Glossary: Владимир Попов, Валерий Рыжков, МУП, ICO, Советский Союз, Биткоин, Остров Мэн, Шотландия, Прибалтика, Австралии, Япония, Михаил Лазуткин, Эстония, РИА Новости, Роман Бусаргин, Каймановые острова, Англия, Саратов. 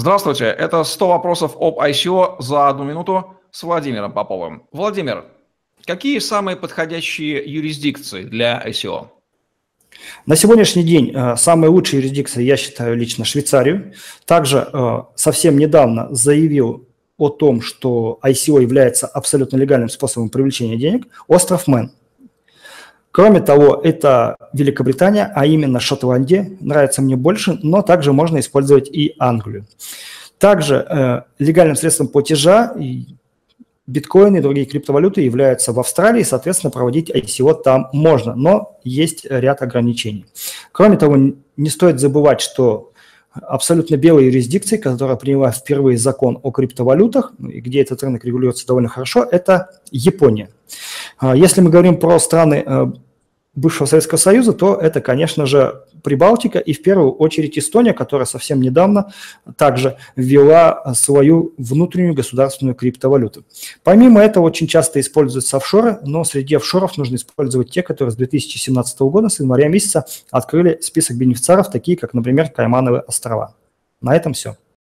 Здравствуйте, это 100 вопросов об ICO за одну минуту с Владимиром Поповым. Владимир, какие самые подходящие юрисдикции для ICO? На сегодняшний день самая лучшая юрисдикция, я считаю, лично Швейцарию. Также совсем недавно заявил о том, что ICO является абсолютно легальным способом привлечения денег, остров Мэн. Кроме того, это Великобритания, а именно Шотландия, нравится мне больше, но также можно использовать и Англию. Также легальным средством платежа биткоины и другие криптовалюты являются в Австралии, соответственно, проводить ICO там можно, но есть ряд ограничений. Кроме того, не стоит забывать, что абсолютно белая юрисдикция, которая приняла впервые закон о криптовалютах, где этот рынок регулируется довольно хорошо, это Япония. Если мы говорим про страны бывшего Советского Союза, то это, конечно же, Прибалтика и в первую очередь Эстония, которая совсем недавно также ввела свою внутреннюю государственную криптовалюту. Помимо этого, очень часто используются офшоры, но среди офшоров нужно использовать те, которые с 2017 года, с января месяца, открыли список бенефициаров, такие как, например, Каймановые острова. На этом все.